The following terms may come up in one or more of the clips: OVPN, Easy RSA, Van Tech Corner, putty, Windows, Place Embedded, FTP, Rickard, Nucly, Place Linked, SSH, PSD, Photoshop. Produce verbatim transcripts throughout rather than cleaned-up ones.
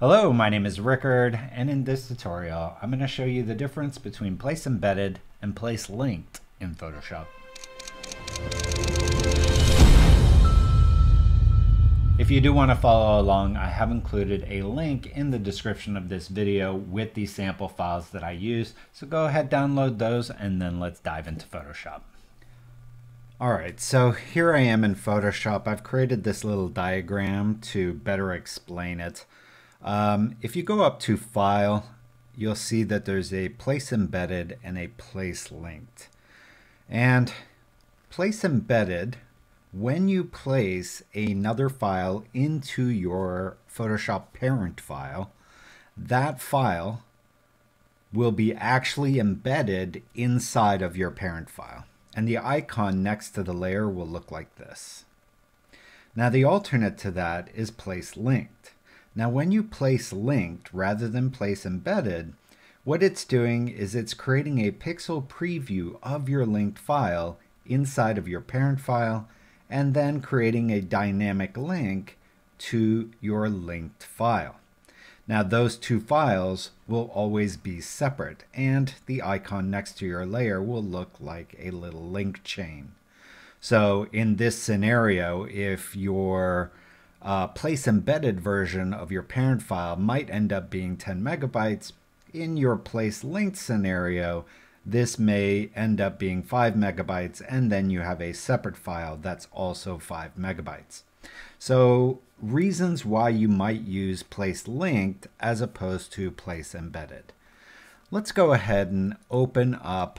Hello, my name is Rickard, and in this tutorial, I'm going to show you the difference between place embedded and place linked in Photoshop. If you do want to follow along, I have included a link in the description of this video with the sample files that I use, so go ahead, download those, and then let's dive into Photoshop. Alright, so here I am in Photoshop. I've created this little diagram to better explain it. Um, if you go up to File, you'll see that there's a Place Embedded and a Place Linked. And Place Embedded, when you place another file into your Photoshop parent file, that file will be actually embedded inside of your parent file. And the icon next to the layer will look like this. Now the alternate to that is Place Linked. Now when you place linked rather than place embedded, what it's doing is it's creating a pixel preview of your linked file inside of your parent file and then creating a dynamic link to your linked file. Now those two files will always be separate and the icon next to your layer will look like a little link chain. So in this scenario, if your Uh, place embedded version of your parent file might end up being ten megabytes. In your place linked scenario, this may end up being five megabytes, and then you have a separate file that's also five megabytes. So reasons why you might use place linked as opposed to place embedded. Let's go ahead and open up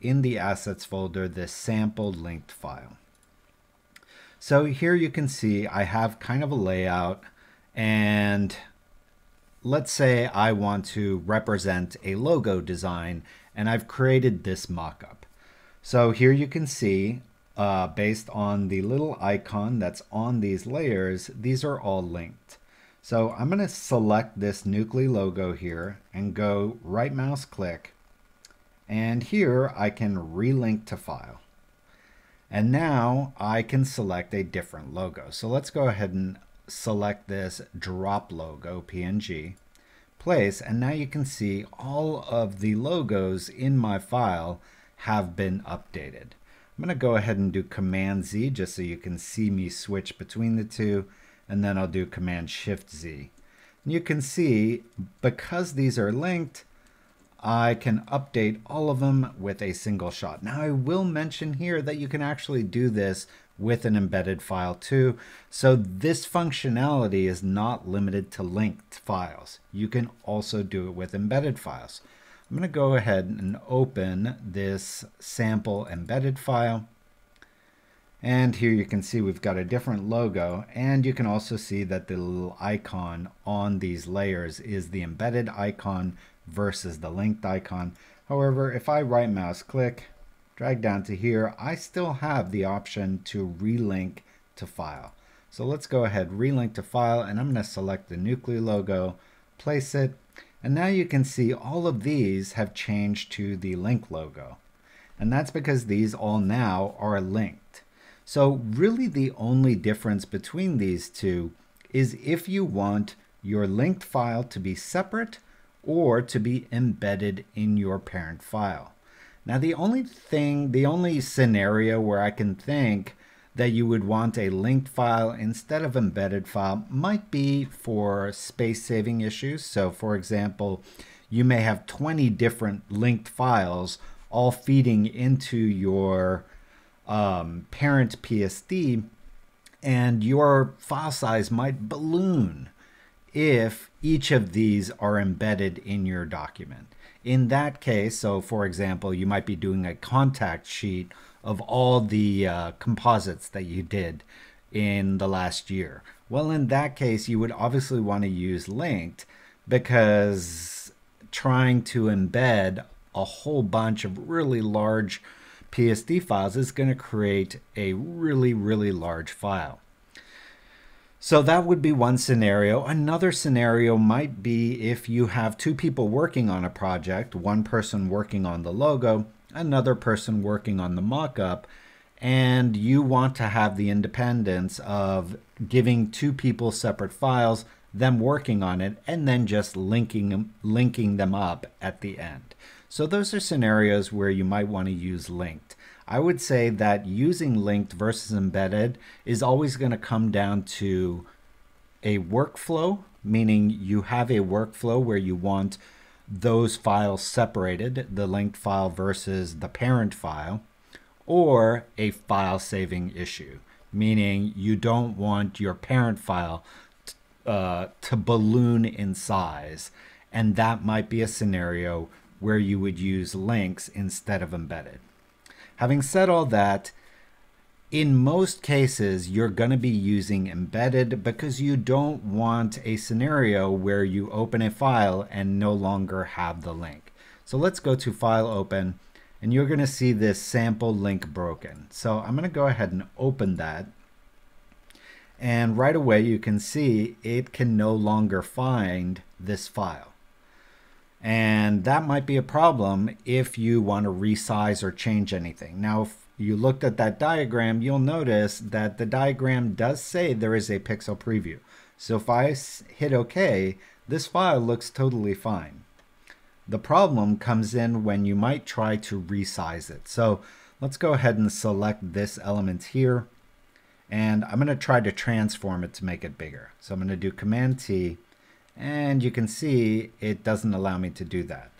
in the assets folder this sample linked file. So here you can see I have kind of a layout, and let's say I want to represent a logo design, and I've created this mockup. So here you can see, uh, based on the little icon that's on these layers, these are all linked. So I'm going to select this Nucly logo here and go right mouse click, and here I can relink to file. And now I can select a different logo. So let's go ahead and select this drop logo P N G, place, and now you can see all of the logos in my file have been updated. I'm going to go ahead and do Command Z just so you can see me switch between the two, and then I'll do Command Shift Z. And you can see, because these are linked, I can update all of them with a single shot. Now I will mention here that you can actually do this with an embedded file too. So this functionality is not limited to linked files. You can also do it with embedded files. I'm going to go ahead and open this sample embedded file. And here you can see we've got a different logo, and you can also see that the little icon on these layers is the embedded icon versus the linked icon. However, if I right mouse click, drag down to here, I still have the option to relink to file. So let's go ahead, relink to file, and I'm going to select the Nucly logo, place it, and now you can see all of these have changed to the link logo. And that's because these all now are linked. So really the only difference between these two is if you want your linked file to be separate or to be embedded in your parent file. Now the only thing, the only scenario where I can think that you would want a linked file instead of embedded file might be for space saving issues. So for example, you may have twenty different linked files all feeding into your um, parent P S D, and your file size might balloon if each of these are embedded in your document. In that case, so for example, you might be doing a contact sheet of all the uh, composites that you did in the last year. Well, in that case, you would obviously want to use linked, because trying to embed a whole bunch of really large P S D files is going to create a really, really large file. So that would be one scenario. Another scenario might be if you have two people working on a project, one person working on the logo, another person working on the mock-up, and you want to have the independence of giving two people separate files them working on it, and then just linking them, linking them up at the end. So those are scenarios where you might want to use linked. I would say that using linked versus embedded is always going to come down to a workflow, meaning you have a workflow where you want those files separated, the linked file versus the parent file, or a file saving issue, meaning you don't want your parent file uh, to balloon in size. And that might be a scenario where you would use links instead of embedded. Having said all that, in most cases, you're going to be using embedded because you don't want a scenario where you open a file and no longer have the link. So let's go to File, Open, and you're going to see this sample link broken. So I'm going to go ahead and open that. And right away, you can see it can no longer find this file. And that might be a problem if you want to resize or change anything. Now, if you looked at that diagram, you'll notice that the diagram does say there is a pixel preview. So if I hit OK, this file looks totally fine. The problem comes in when you might try to resize it. So let's go ahead and select this element here. And I'm going to try to transform it to make it bigger. So I'm going to do Command T. And you can see it doesn't allow me to do that.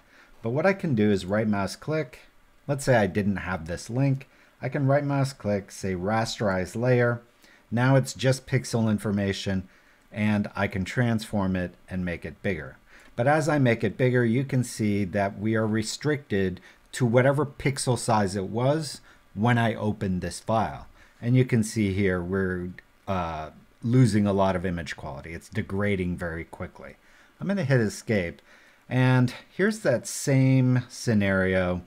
But what I can do is right mouse click. Let's say I didn't have this link. I can right mouse click, say rasterize layer. Now it's just pixel information, and I can transform it and make it bigger. But as I make it bigger, you can see that we are restricted to whatever pixel size it was when I opened this file. And you can see here we're uh, losing a lot of image quality. It's degrading very quickly. I'm going to hit escape. And here's that same scenario.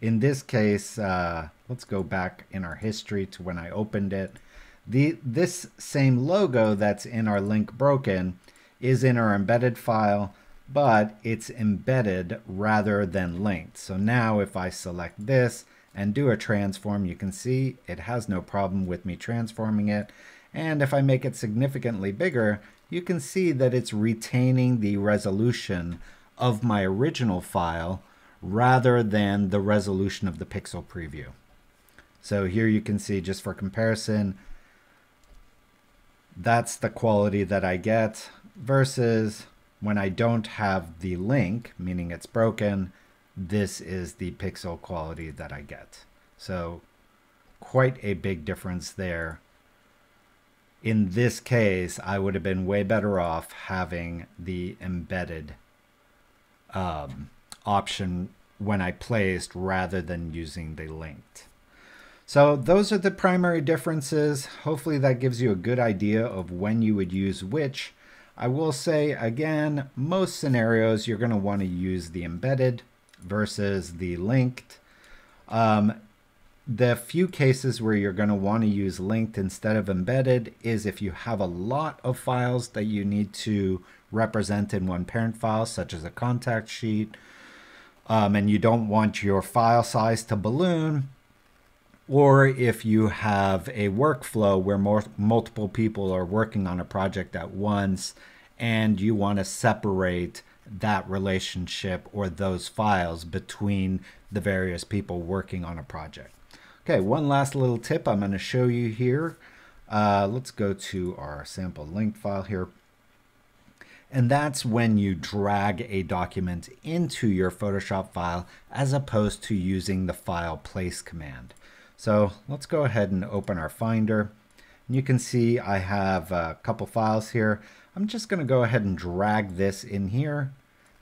In this case, uh, let's go back in our history to when I opened it. The, this same logo that's in our link broken is in our embedded file, but it's embedded rather than linked. So now if I select this and do a transform, you can see it has no problem with me transforming it. And if I make it significantly bigger, you can see that it's retaining the resolution of my original file rather than the resolution of the pixel preview. So here you can see, just for comparison, that's the quality that I get versus when I don't have the link, meaning it's broken, this is the pixel quality that I get. So quite a big difference there. In this case, I would have been way better off having the embedded um, option when I placed rather than using the linked. So those are the primary differences. Hopefully that gives you a good idea of when you would use which. I will say again, most scenarios you're going to want to use the embedded versus the linked. Um, The few cases where you're going to want to use linked instead of embedded is if you have a lot of files that you need to represent in one parent file, such as a contact sheet, um, and you don't want your file size to balloon, or if you have a workflow where more, multiple people are working on a project at once and you want to separate that relationship or those files between the various people working on a project. Okay, one last little tip I'm going to show you here. Uh, let's go to our sample link file here. And that's when you drag a document into your Photoshop file as opposed to using the file place command. So let's go ahead and open our Finder. And you can see I have a couple files here. I'm just going to go ahead and drag this in here.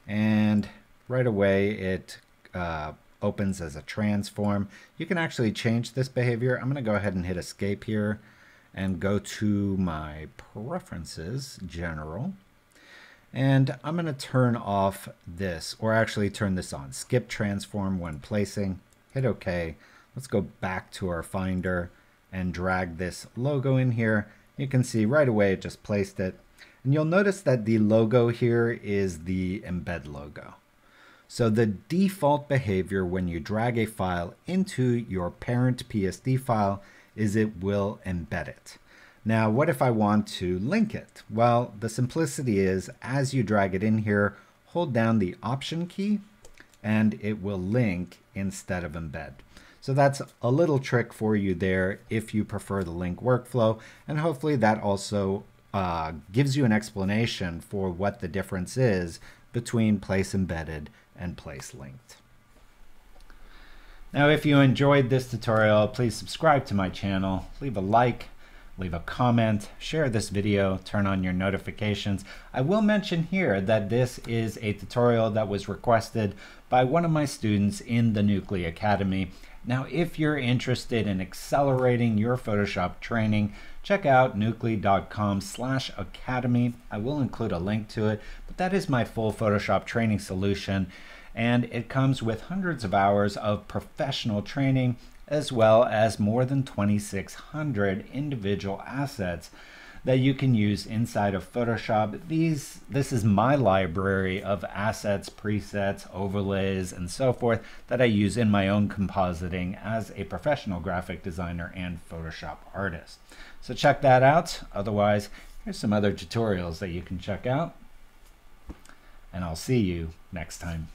And right away it uh, opens as a transform. You can actually change this behavior. I'm going to go ahead and hit escape here and go to my preferences, general. And I'm going to turn off this, or actually turn this on. Skip transform when placing. Hit OK. Let's go back to our Finder and drag this logo in here. You can see right away it just placed it. And you'll notice that the logo here is the embed logo. So the default behavior when you drag a file into your parent P S D file is it will embed it. Now, what if I want to link it? Well, the simplicity is, as you drag it in here, hold down the Option key, and it will link instead of embed. So that's a little trick for you there if you prefer the link workflow, and hopefully that also uh, gives you an explanation for what the difference is between place embedded and place linked. Now, if you enjoyed this tutorial, please subscribe to my channel, leave a like, leave a comment, share this video, turn on your notifications. I will mention here that this is a tutorial that was requested by one of my students in the Nucly Academy. Now, if you're interested in accelerating your Photoshop training, check out nucly dot com slash academy. I will include a link to it, but that is my full Photoshop training solution, and it comes with hundreds of hours of professional training, as well as more than twenty-six hundred individual assets that you can use inside of Photoshop. These, this is my library of assets, presets, overlays, and so forth that I use in my own compositing as a professional graphic designer and Photoshop artist. So check that out. Otherwise, here's some other tutorials that you can check out, and I'll see you next time.